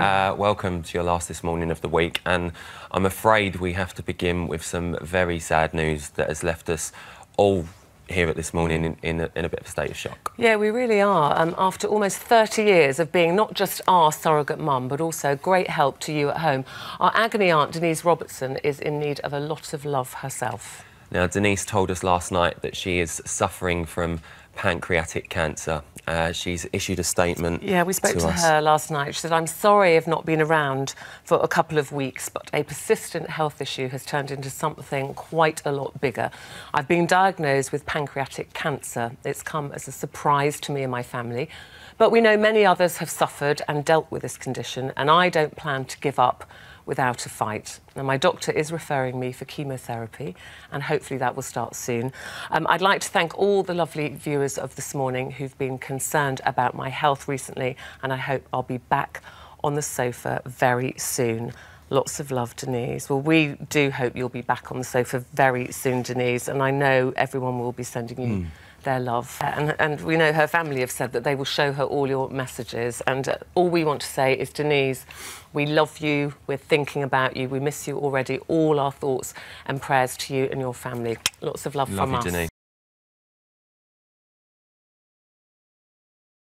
Welcome to your last This Morning of the week, and I'm afraid we have to begin with some very sad news that has left us all here at This Morning in a bit of a state of shock. Yeah, we really are. After almost 30 years of being not just our surrogate mum, but also great help to you at home, our agony aunt Denise Robertson is in need of a lot of love herself. Now, Denise told us last night that she is suffering from pancreatic cancer. She's issued a statement. Yeah, we spoke to her last night. She said, "I'm sorry I've not been around for a couple of weeks, but a persistent health issue has turned into something quite a lot bigger. I've been diagnosed with pancreatic cancer. It's come as a surprise to me and my family, but we know many others have suffered and dealt with this condition, and I don't plan to give up without a fight. Now, my doctor is referring me for chemotherapy, and hopefully that will start soon. I'd like to thank all the lovely viewers of This Morning who've been concerned about my health recently, and I hope I'll be back on the sofa very soon. Lots of love, Denise." Well, we do hope you'll be back on the sofa very soon, Denise, and I know everyone will be sending you their love. And we know her family have said that they will show her all your messages, and all we want to say is, Denise, we love you, we're thinking about you, we miss you already, all our thoughts and prayers to you and your family. Lots of love from us. Denise.